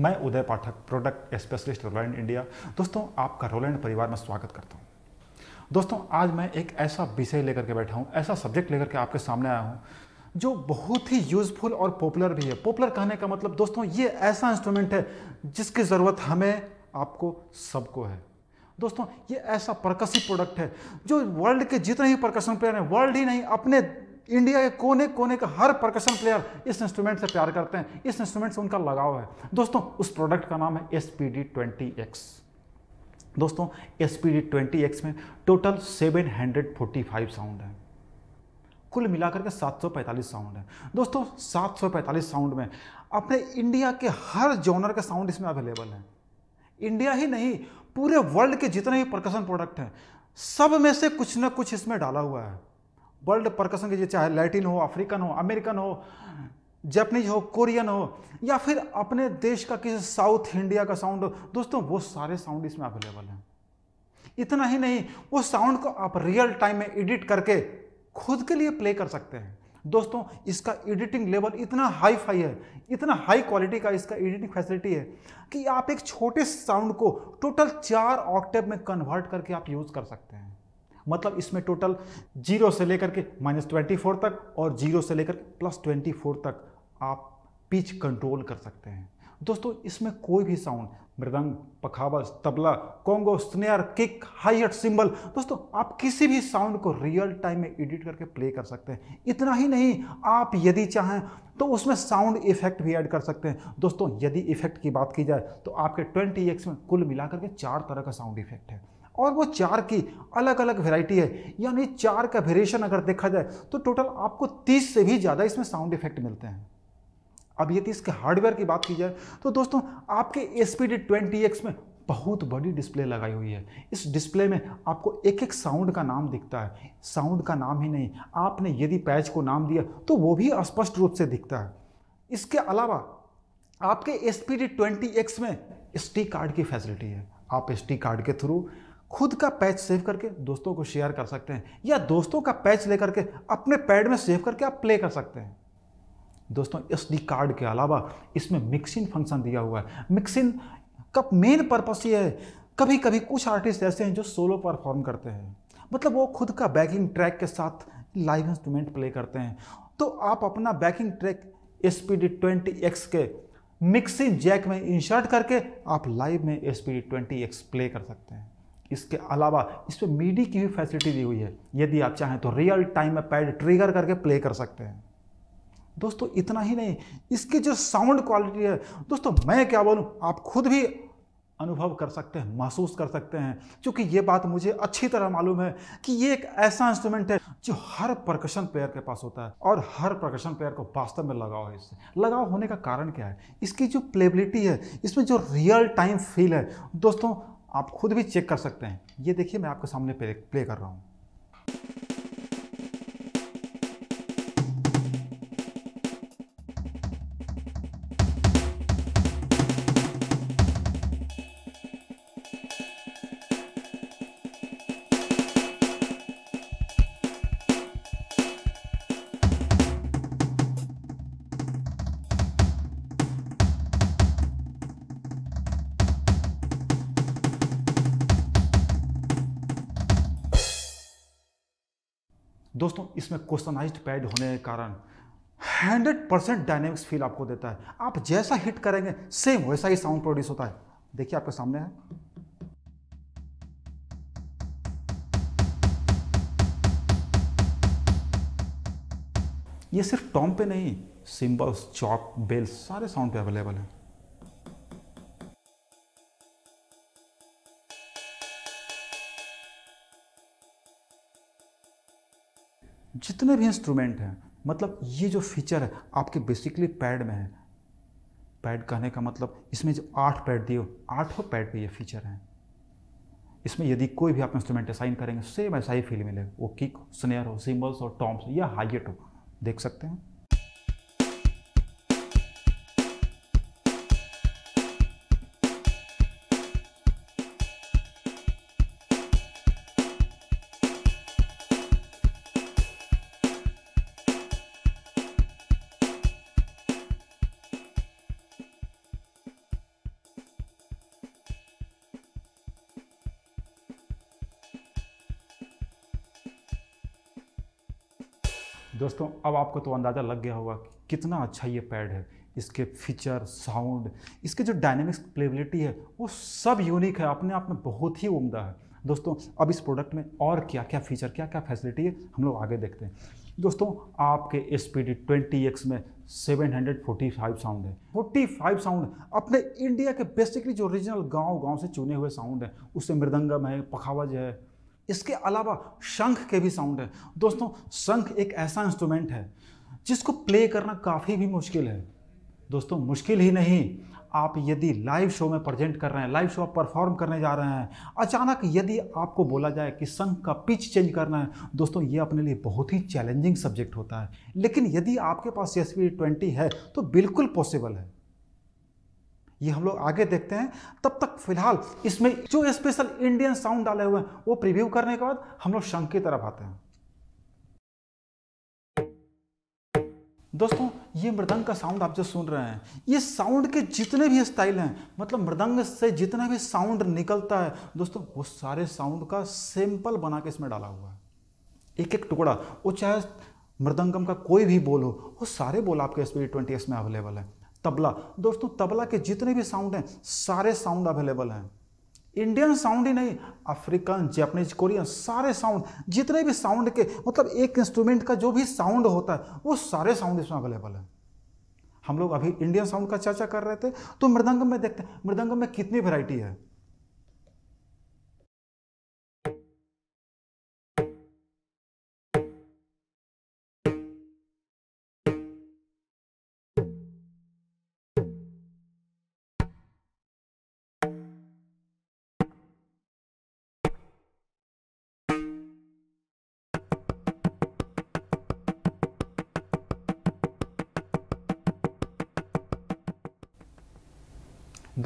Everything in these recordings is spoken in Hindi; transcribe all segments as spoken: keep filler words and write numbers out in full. मैं Uday Pathak, product specialist Roland India. दोस्तों, आपका रोलैंड परिवार में स्वागत करता हूँ। दोस्तों, आज मैं एक ऐसा विषय लेकर के बैठा हूँ, ऐसा सब्जेक्ट लेकर के आपके सामने आया हूँ जो बहुत ही यूज़फुल और पॉपुलर भी है। पॉपुलर कहने का मतलब दोस्तों, ये ऐसा इंस्ट्रूमेंट है जिसकी ज़रूरत हमें, आपको, सबको है। दोस्तों, ये ऐसा परकसिव प्रोडक्ट है जो वर्ल्ड के जितने ही परकशन प्लेयर हैं, वर्ल्ड ही नहीं अपने इंडिया के कोने कोने का हर परकशन प्लेयर इस इंस्ट्रूमेंट से प्यार करते हैं, इस इंस्ट्रूमेंट से उनका लगाव है। दोस्तों, उस प्रोडक्ट का नाम है एसपीडी ट्वेंटी एक्स। दोस्तों, एसपीडी ट्वेंटी एक्स में टोटल सात सौ पैंतालीस साउंड है, कुल मिलाकर के सात सौ पैंतालीस साउंड है। दोस्तों, सात सौ पैंतालीस साउंड में अपने इंडिया के हर जॉनर के साउंड इसमें अवेलेबल हैं। इंडिया ही नहीं, पूरे वर्ल्ड के जितने भी परकशन प्रोडक्ट हैं, सब में से कुछ ना कुछ इसमें डाला हुआ है। वर्ल्ड परकशन के जो, चाहे लैटिन हो, अफ्रीकन हो, अमेरिकन हो, जापानीज हो, कोरियन हो, या फिर अपने देश का किसी साउथ इंडिया का साउंड हो, दोस्तों वो सारे साउंड इसमें अवेलेबल हैं। इतना ही नहीं, वो साउंड को आप रियल टाइम में एडिट करके खुद के लिए प्ले कर सकते हैं। दोस्तों, इसका एडिटिंग लेवल इतना हाई फाई है, इतना हाई क्वालिटी का इसका एडिटिंग फैसिलिटी है कि आप एक छोटे साउंड को टोटल चार ऑक्टेव में कन्वर्ट करके आप यूज़ कर सकते हैं। मतलब इसमें टोटल जीरो से लेकर के माइनस ट्वेंटी फोर तक और जीरो से लेकर प्लस ट्वेंटी फोर तक आप पिच कंट्रोल कर सकते हैं। दोस्तों, इसमें कोई भी साउंड, मृदंग, पखावज, tabla, conga, snare, kick, hi hat, cymbal, दोस्तों आप किसी भी साउंड को रियल टाइम में एडिट करके प्ले कर सकते हैं। इतना ही नहीं, आप यदि चाहें तो उसमें साउंड इफेक्ट भी ऐड कर सकते हैं। दोस्तों, यदि इफेक्ट की बात की जाए तो आपके ट्वेंटी एक्स में कुल मिलाकर के चार तरह का साउंड इफेक्ट है और वो चार की अलग अलग वेराइटी है। यानी चार का वेरिएशन अगर देखा जाए तो टोटल आपको तीस से भी ज़्यादा इसमें साउंड इफेक्ट मिलते हैं। अब यदि इसके हार्डवेयर की बात की जाए तो दोस्तों, आपके एसपीडी ट्वेंटी एक्स में बहुत बड़ी डिस्प्ले लगाई हुई है। इस डिस्प्ले में आपको एक एक साउंड का नाम दिखता है। साउंड का नाम ही नहीं, आपने यदि पैच को नाम दिया तो वो भी स्पष्ट रूप से दिखता है। इसके अलावा आपके एसपीडी ट्वेंटी एक्स में एसडी कार्ड की फैसिलिटी है। आप एसडी कार्ड के थ्रू खुद का पैच सेव करके दोस्तों को शेयर कर सकते हैं, या दोस्तों का पैच लेकर के अपने पैड में सेव करके आप प्ले कर सकते हैं। दोस्तों, एसडी कार्ड के अलावा इसमें मिक्सिंग फंक्शन दिया हुआ है। मिक्सिंग का मेन पर्पस ये है, कभी कभी कुछ आर्टिस्ट ऐसे हैं जो सोलो परफॉर्म करते हैं, मतलब वो खुद का बैकिंग ट्रैक के साथ लाइव इंस्ट्रूमेंट प्ले करते हैं, तो आप अपना backing track SPD twenty X के मिक्सिंग जैक में इंसर्ट करके आप लाइव में एसपीडी ट्वेंटी एक्स प्ले कर सकते हैं। इसके अलावा इसमें मीडी की भी फैसिलिटी दी हुई है। यदि आप चाहें तो रियल टाइम में पैड ट्रिगर करके प्ले कर सकते हैं। दोस्तों, इतना ही नहीं, इसकी जो साउंड क्वालिटी है, दोस्तों मैं क्या बोलूं, आप खुद भी अनुभव कर सकते हैं, महसूस कर सकते हैं, क्योंकि ये बात मुझे अच्छी तरह मालूम है कि ये एक ऐसा इंस्ट्रूमेंट है जो हर परकशन प्लेयर के पास होता है और हर परकशन प्लेयर को वास्तव में लगाव है। इससे लगाव होने का कारण क्या है? इसकी जो प्लेबिलिटी है, इसमें जो रियल टाइम फील है, दोस्तों आप खुद भी चेक कर सकते हैं। ये देखिए, मैं आपके सामने प्ले कर रहा हूँ। दोस्तों, इसमें क्वेश्चनाइज्ड पैड होने के कारण हंड्रेड परसेंट डायनेमिक्स फील आपको देता है। आप जैसा हिट करेंगे सेम वैसा ही साउंड प्रोड्यूस होता है। देखिए, आपके सामने है। ये सिर्फ टॉम पे नहीं, सिंबल्स, चॉप, बेल्स सारे साउंड पे अवेलेबल हैं। जितने भी इंस्ट्रूमेंट हैं, मतलब ये जो फीचर है आपके बेसिकली पैड में है। पैड कहने का मतलब इसमें जो आठ पैड दिए हो, आठों पैड पे ये फीचर है। इसमें यदि कोई भी आप इंस्ट्रूमेंट असाइन करेंगे सेम ऐसा ही फील मिलेगा। वो किक हो, स्नेयर हो, सिम्बल्स और टॉम्स या हाईएट हो, देख सकते हैं। दोस्तों अब आपको तो अंदाज़ा लग गया होगा कि कितना अच्छा ये पैड है, इसके फीचर, साउंड, इसके जो डायनेमिक्स प्लेबिलिटी है वो सब यूनिक है, अपने आप में बहुत ही उम्दा है। दोस्तों अब इस प्रोडक्ट में और क्या क्या फीचर, क्या क्या फैसिलिटी है, हम लोग आगे देखते हैं। दोस्तों आपके एसपीडी ट्वेंटी एक्स में seven hundred forty five sound है, फोर्टी फाइव साउंड अपने इंडिया के बेसिकली जो ओरिजिनल गांव गांव से चुने हुए साउंड है, उससे मृदंगम है, पखावज है, इसके अलावा शंख के भी साउंड है। दोस्तों शंख एक ऐसा इंस्ट्रूमेंट है जिसको प्ले करना काफ़ी भी मुश्किल है। दोस्तों मुश्किल ही नहीं, आप यदि लाइव शो में प्रेजेंट कर रहे हैं, लाइव शो आप परफॉर्म करने जा रहे हैं, अचानक यदि आपको बोला जाए कि शंख का पिच चेंज करना है, दोस्तों ये अपने लिए बहुत ही चैलेंजिंग सब्जेक्ट होता है। लेकिन यदि आपके पास एसपीडी ट्वेंटी है तो बिल्कुल पॉसिबल है, ये हम लोग आगे देखते हैं। तब तक फिलहाल इसमें जो स्पेशल इंडियन साउंड डाले हुए हैं वो प्रीव्यू करने के बाद हम लोग शंख की तरफ आते हैं। दोस्तों ये मृदंग का साउंड आप जो सुन रहे हैं, ये साउंड के जितने भी स्टाइल हैं, मतलब मृदंग से जितना भी साउंड निकलता है दोस्तों वो सारे साउंड का सैंपल बना के इसमें डाला हुआ है, एक एक टुकड़ा, वो चाहे मृदंगम का कोई भी बोल हो, वो सारे बोल आपके एसपीडी ट्वेंटी एक्स में अवेलेबल है। तबला, दोस्तों तबला के जितने भी साउंड हैं सारे साउंड अवेलेबल हैं, इंडियन साउंड ही नहीं, अफ्रीकन, जापानीज, कोरियन, सारे साउंड, जितने भी साउंड के मतलब एक इंस्ट्रूमेंट का जो भी साउंड होता है वो सारे साउंड इसमें अवेलेबल है। हम लोग अभी इंडियन साउंड का चर्चा कर रहे थे तो मृदंगम में देखते हैं मृदंगम में कितनी वैरायटी है।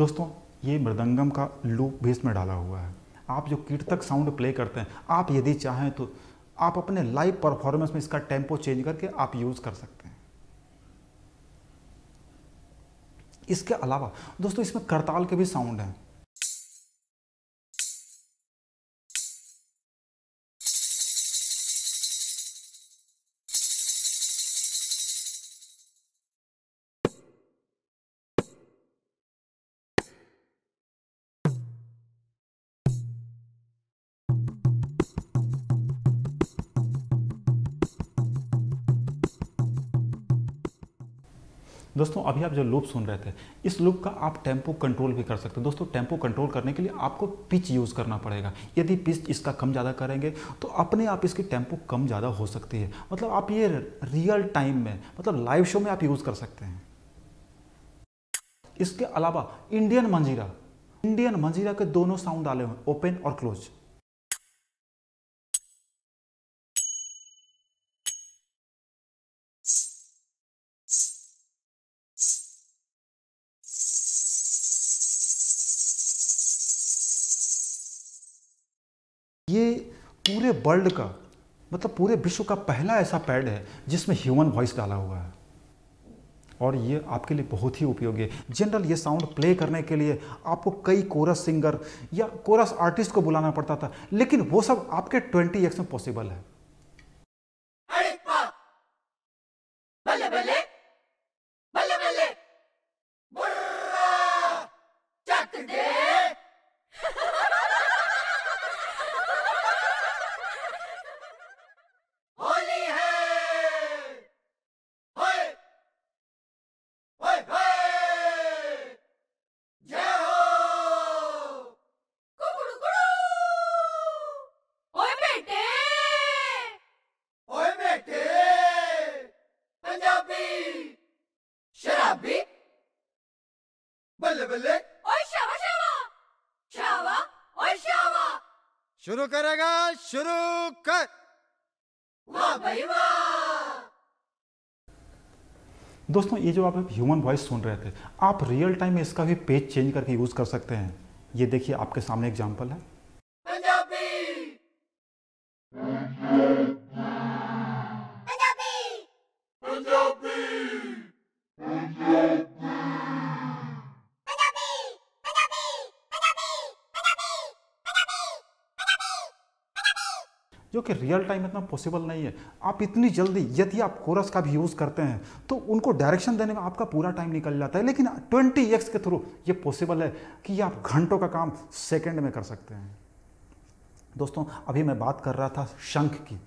दोस्तों ये मृदंगम का लूप भी इसमें डाला हुआ है, आप जो कीटतक साउंड प्ले करते हैं, आप यदि चाहें तो आप अपने लाइव परफॉर्मेंस में इसका टेम्पो चेंज करके आप यूज़ कर सकते हैं। इसके अलावा दोस्तों इसमें करताल के भी साउंड हैं। दोस्तों अभी आप जो लूप सुन रहे थे, इस लूप का आप टेम्पो कंट्रोल भी कर सकते हैं। दोस्तों टेम्पो कंट्रोल करने के लिए आपको पिच यूज़ करना पड़ेगा, यदि पिच इसका कम ज़्यादा करेंगे तो अपने आप इसकी टेम्पो कम ज़्यादा हो सकती है, मतलब आप ये रियल टाइम में मतलब लाइव शो में आप यूज़ कर सकते हैं। इसके अलावा इंडियन मंजीरा, इंडियन मंजीरा के दोनों साउंड डाले हुए, ओपन और क्लोज। ये पूरे वर्ल्ड का मतलब पूरे विश्व का पहला ऐसा पैड है जिसमें ह्यूमन वॉइस डाला हुआ है, और ये आपके लिए बहुत ही उपयोगी है। जनरल ये साउंड प्ले करने के लिए आपको कई कोरस सिंगर या कोरस आर्टिस्ट को बुलाना पड़ता था, लेकिन वो सब आपके ट्वेंटी एक्स में पॉसिबल है। शुरू करेगा, शुरू कर। वाह भाई वाह। दोस्तों ये जो आप ह्यूमन वॉइस सुन रहे थे, आप रियल टाइम में इसका भी पेज चेंज करके यूज कर सकते हैं। ये देखिए आपके सामने एग्जांपल है। जो कि रियल टाइम इतना पॉसिबल नहीं है। आप इतनी जल्दी यदि आप कोरस का भी यूज़ करते हैं तो उनको डायरेक्शन देने में आपका पूरा टाइम निकल जाता है, लेकिन ट्वेंटी एक्स के थ्रू ये पॉसिबल है कि आप घंटों का काम सेकेंड में कर सकते हैं। दोस्तों अभी मैं बात कर रहा था शंख की।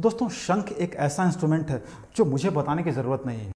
दोस्तों शंख एक ऐसा इंस्ट्रूमेंट है जो मुझे बताने की ज़रूरत नहीं है।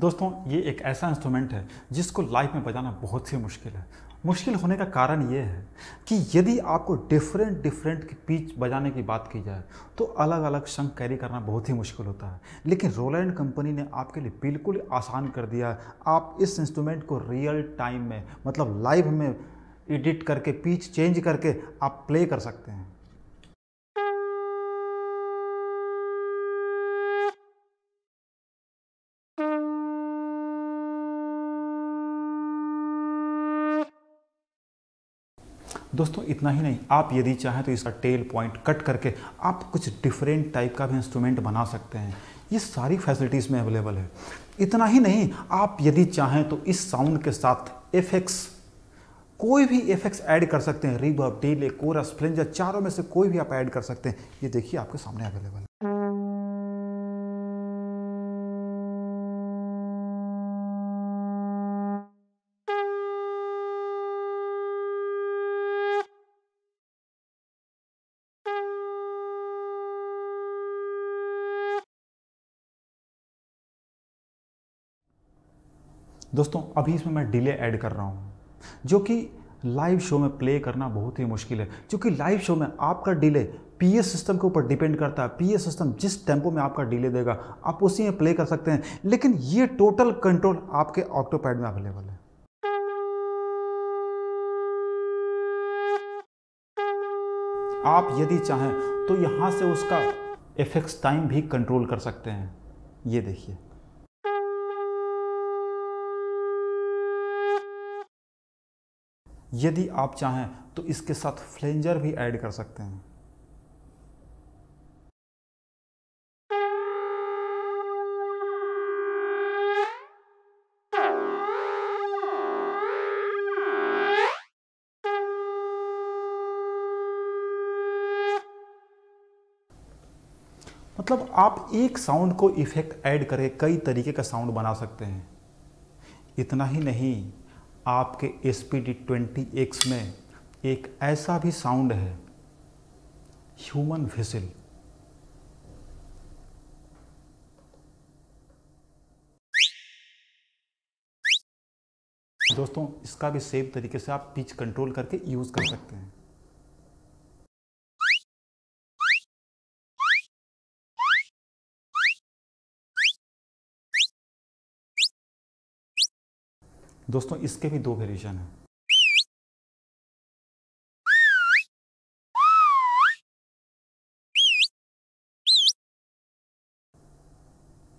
दोस्तों ये एक ऐसा इंस्ट्रूमेंट है जिसको लाइफ में बजाना बहुत ही मुश्किल है। मुश्किल होने का कारण ये है कि यदि आपको डिफरेंट डिफरेंट के पिच बजाने की बात की जाए तो अलग अलग शंख कैरी करना बहुत ही मुश्किल होता है, लेकिन रोलैंड कंपनी ने आपके लिए बिल्कुल आसान कर दिया है। आप इस इंस्ट्रूमेंट को रियल टाइम में मतलब लाइव में एडिट करके पिच चेंज करके आप प्ले कर सकते हैं। दोस्तों इतना ही नहीं, आप यदि चाहें तो इसका टेल पॉइंट कट करके आप कुछ डिफरेंट टाइप का भी इंस्ट्रूमेंट बना सकते हैं। ये सारी फैसिलिटीज़ में अवेलेबल है। इतना ही नहीं, आप यदि चाहें तो इस साउंड के साथ एफेक्ट्स, कोई भी एफेक्ट्स ऐड कर सकते हैं। रिवर्ब, डीले, कोरस, फ्लिंजर, चारों में से कोई भी आप ऐड कर सकते हैं। ये देखिए आपके सामने अवेलेबल है। दोस्तों अभी इसमें मैं डिले ऐड कर रहा हूँ जो कि लाइव शो में प्ले करना बहुत ही मुश्किल है, क्योंकि लाइव शो में आपका डिले पीएस सिस्टम के ऊपर डिपेंड करता है। पीएस सिस्टम जिस टेम्पो में आपका डिले देगा आप उसी में प्ले कर सकते हैं, लेकिन ये टोटल कंट्रोल आपके ऑक्टोपैड में अवेलेबल है। आप यदि चाहें तो यहाँ से उसका एफेक्ट्स टाइम भी कंट्रोल कर सकते हैं। ये देखिए यदि आप चाहें तो इसके साथ फ्लेंजर भी ऐड कर सकते हैं। मतलब आप एक साउंड को इफेक्ट ऐड करके कई तरीके का साउंड बना सकते हैं। इतना ही नहीं, आपके एसपीडी ट्वेंटी एक्स में एक ऐसा भी साउंड है, ह्यूमन विसिल। दोस्तों इसका भी सेम तरीके से आप पिच कंट्रोल करके यूज कर सकते हैं। दोस्तों इसके भी दो वेरिएशन हैं।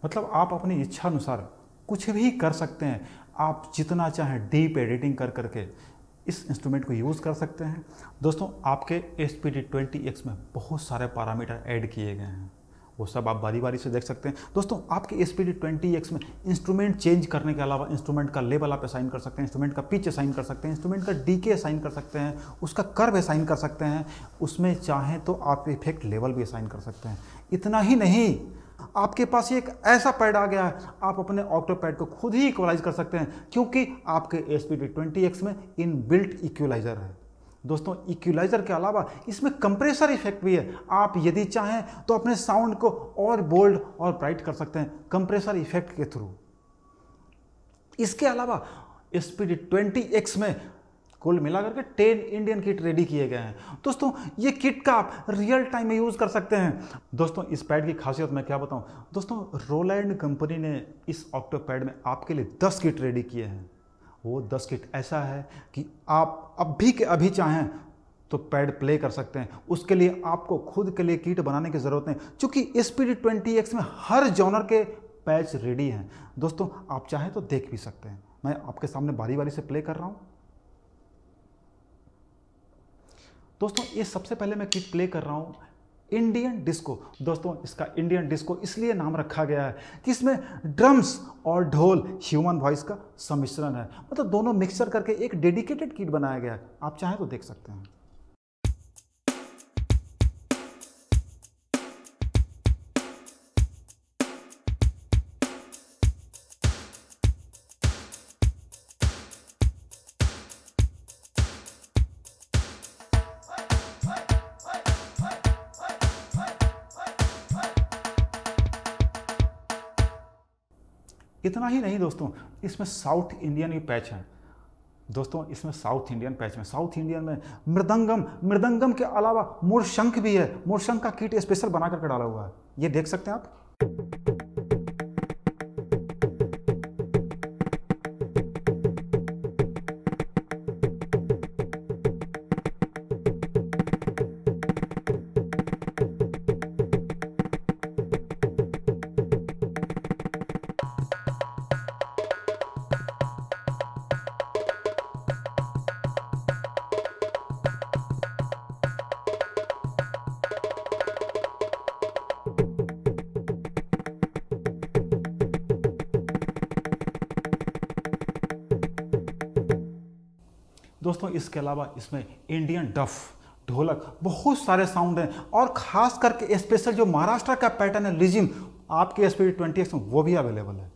मतलब आप अपनी इच्छा अनुसार कुछ भी कर सकते हैं। आप जितना चाहें डीप एडिटिंग कर करके इस इंस्ट्रूमेंट को यूज़ कर सकते हैं। दोस्तों आपके एसपीडी ट्वेंटी एक्स में बहुत सारे पैरामीटर ऐड किए गए हैं, वो सब आप बारी बारी से देख सकते हैं। दोस्तों आपके एसपीडी ट्वेंटी एक्स में इंस्ट्रूमेंट चेंज करने के अलावा इंस्ट्रूमेंट का लेवल आप असाइन कर सकते हैं, इंस्ट्रूमेंट का पिच असाइन कर सकते हैं, इंस्ट्रूमेंट का डीके असाइन कर सकते हैं, उसका कर्व असाइन कर सकते हैं, उसमें चाहें तो आप इफेक्ट लेवल भी असाइन कर सकते हैं। इतना ही नहीं, आपके पास ये एक ऐसा पैड आ गया है, आप अपने ऑक्टोपैड को खुद ही इक्वलाइज कर सकते हैं, क्योंकि आपके एसपीडी ट्वेंटी एक्स में इनबिल्ट इक्वलाइजर है। दोस्तों इक्वलाइजर के अलावा इसमें कंप्रेसर इफेक्ट भी है। आप यदि चाहें तो अपने साउंड को और बोल्ड और ब्राइट कर सकते हैं कंप्रेसर इफेक्ट के थ्रू। इसके अलावा एसपीडी ट्वेंटी एक्स में कुल मिलाकर के टेन इंडियन किट रेडी किए गए हैं। दोस्तों ये किट का आप रियल टाइम में यूज़ कर सकते हैं। दोस्तों इस पैड की खासियत मैं क्या बताऊँ। दोस्तों रोलैंड कंपनी ने इस ऑक्टोपैड में आपके लिए दस किट रेडी किए हैं। वो दस किट ऐसा है कि आप अभी के अभी चाहें तो पैड प्ले कर सकते हैं। उसके लिए आपको खुद के लिए किट बनाने की ज़रूरत नहीं, क्योंकि एसपीडी ट्वेंटी एक्स में हर जॉनर के पैच रेडी हैं। दोस्तों आप चाहें तो देख भी सकते हैं। मैं आपके सामने बारी बारी से प्ले कर रहा हूँ। दोस्तों ये सबसे पहले मैं किट प्ले कर रहा हूँ इंडियन डिस्को। दोस्तों इसका इंडियन डिस्को इसलिए नाम रखा गया है कि इसमें ड्रम्स और ढोल ह्यूमन वॉइस का सम्मिश्रण है, मतलब दोनों मिक्सचर करके एक डेडिकेटेड किट बनाया गया है। आप चाहें तो देख सकते हैं। इतना ही नहीं दोस्तों, इसमें साउथ इंडियन भी पैच है। दोस्तों इसमें साउथ इंडियन पैच में साउथ इंडियन में मृदंगम मृदंगम के अलावा मोरशंख भी है। मोरशंख का किट स्पेशल बना करके डाला हुआ है, ये देख सकते हैं आप। दोस्तों इसके अलावा इसमें इंडियन डफ, ढोलक, बहुत सारे साउंड हैं और ख़ास करके स्पेशल जो महाराष्ट्र का पैटर्न है रिजिम, आपके एसपीडी ट्वेंटी एक्स में वो भी अवेलेबल है।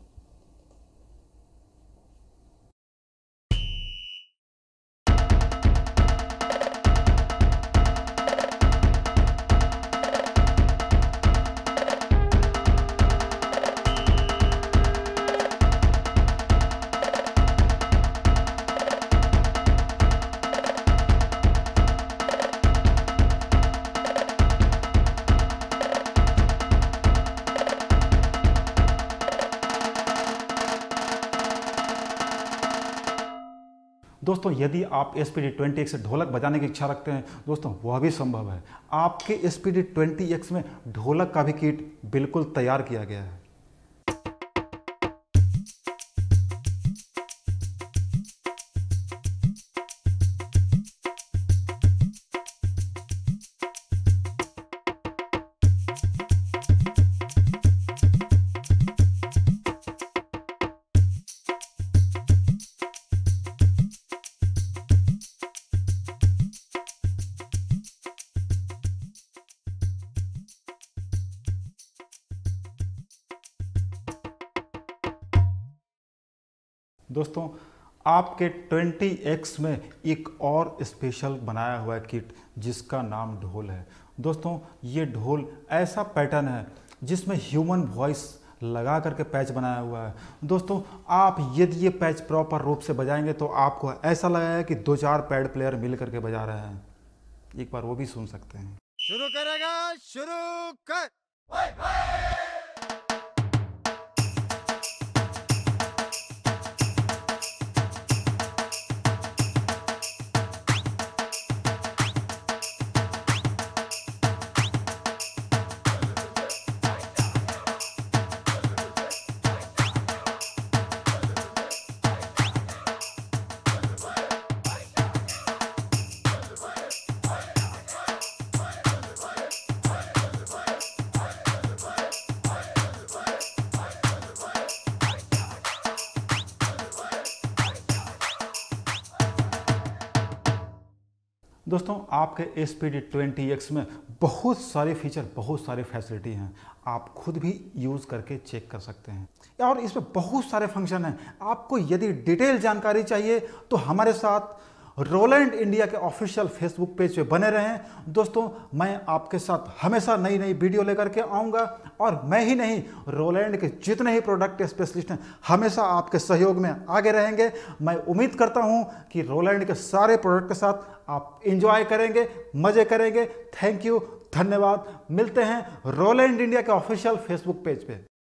दोस्तों यदि आप एसपीडी ट्वेंटी एक्स से ढोलक बजाने की इच्छा रखते हैं दोस्तों वह भी संभव है। आपके एसपीडी ट्वेंटी एक्स में ढोलक का भी किट बिल्कुल तैयार किया गया है। दोस्तों आपके ट्वेंटी एक्स में एक और स्पेशल बनाया हुआ किट जिसका नाम ढोल है। दोस्तों ये ढोल ऐसा पैटर्न है जिसमें ह्यूमन वॉइस लगा करके पैच बनाया हुआ है। दोस्तों आप यदि ये पैच प्रॉपर रूप से बजाएंगे तो आपको ऐसा लगेगा कि दो चार पैड प्लेयर मिल करके बजा रहे हैं। एक बार वो भी सुन सकते हैं। शुरू करेगा शुरू कर वाई वाई। दोस्तों आपके एसपीडी ट्वेंटी एक्स में बहुत सारे फीचर, बहुत सारे फैसिलिटी हैं, आप खुद भी यूज़ करके चेक कर सकते हैं और इसमें बहुत सारे फंक्शन हैं। आपको यदि डिटेल जानकारी चाहिए तो हमारे साथ रोलैंड इंडिया के ऑफिशियल फेसबुक पेज पे बने रहें। दोस्तों मैं आपके साथ हमेशा नई नई वीडियो लेकर के आऊँगा और मैं ही नहीं, रोलैंड के जितने ही प्रोडक्ट स्पेशलिस्ट हैं हमेशा आपके सहयोग में आगे रहेंगे। मैं उम्मीद करता हूं कि रोलैंड के सारे प्रोडक्ट के साथ आप एंजॉय करेंगे, मज़े करेंगे। थैंक यू, धन्यवाद। मिलते हैं रोलैंड इंडिया के ऑफिशियल फेसबुक पेज पे।